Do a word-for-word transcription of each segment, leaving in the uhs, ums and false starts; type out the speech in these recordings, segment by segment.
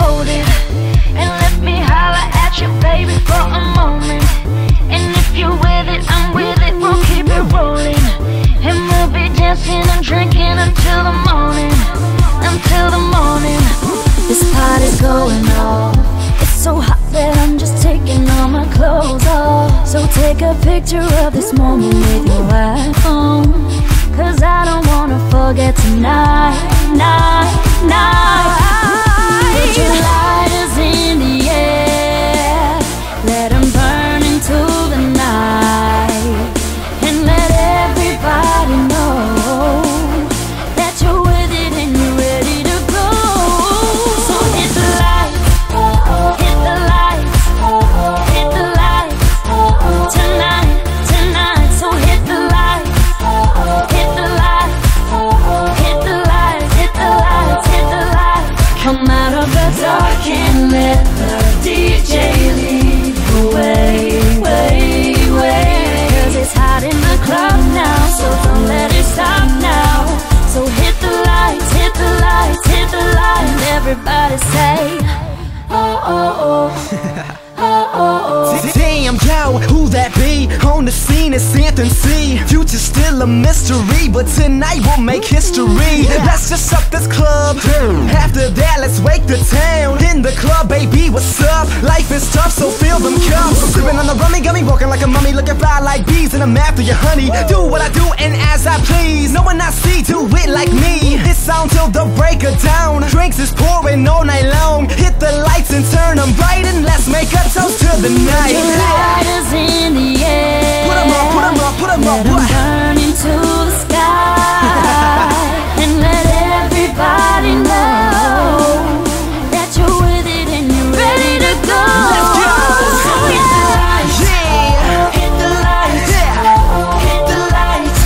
hold it and let me holler at you, baby, for a moment. And if you're with it, I'm with it, we'll keep it rolling, and we'll be dancing and drinking until the morning, until the morning. This party's going off. It's so hot that I'm just taking all my clothes off. So take a picture of this moment with your iPhone, 'cause I don't wanna forget tonight, night, night. Put your lighters in the air, let them burn into the night, and let everybody know that you're with it and you're ready to go. So hit the lights, hit the lights, hit the lights tonight, tonight. So hit the lights, hit the lights, hit the lights, hit the lights, hit the lights. Come out of the dark and let the D J lead the way, way, way. 'Cause it's hot in the club now, so don't let it stop now. So hit the lights, hit the lights, hit the lights. Everybody say, oh, oh, oh, oh, oh, oh. Damn, yo, who that be? On the scene, it's Anthony C. Future's still a mystery, but tonight we'll make history. Let's just up this club. After that, let's wake the town. In the club, baby, what's up? Life is tough, so feel them cups. Sipping on the rummy gummy, walking like a mummy, looking fly like bees, and I'm after your honey. Do what I do, and as I please. No one I see do it like me. This sound till the break of dawn. Drinks is pouring all night long. Hit the lights and turn them bright, and let's make a toast to the night. Your light is in the air. Put 'em up, put 'em up, put 'em up. Let 'em burn into the sky, and let everybody know that you're with it and you're ready to go. Let's go. So hit the lights, hit the lights, hit the lights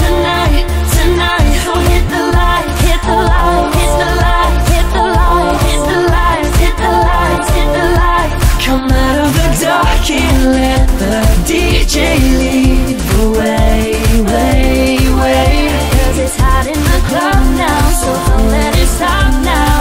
tonight, tonight. So hit the lights, hit the lights, hit the lights, hit the lights, hit the lights, hit the lights, hit the lights. Come out of the dark and let the D J lead the way, way, way. 'Cause it's hot in the club now, so don't let it stop now.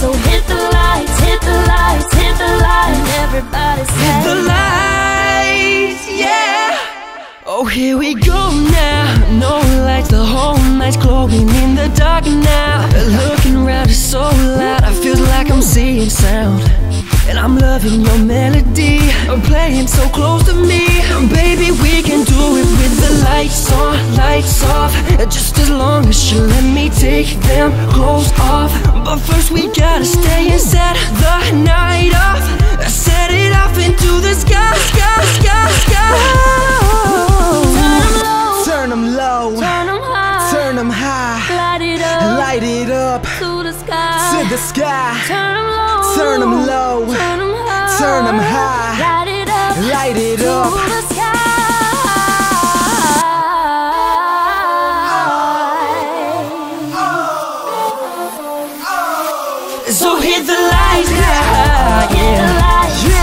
So hit the lights, hit the lights, hit the lights. Everybody say, hit the lights, yeah. Oh, here we go now. No lights, the whole night's glowing in the dark now. Looking around is so loud, I feel like I'm seeing sound. And I'm loving your melody, I'm playing so close to me. Baby, we can do it with the lights on, lights off, just as long as you let me take them clothes off. But first we gotta stay and set the night off. Set it off into the sky, sky, sky, sky. Turn them low, turn them high, turn them high. Light it up, light it up to the sky, to the sky. Turn them low, turn them low, turn them high, turn them high. Light it up, light it up to the sky. So hit the lights, yeah, yeah.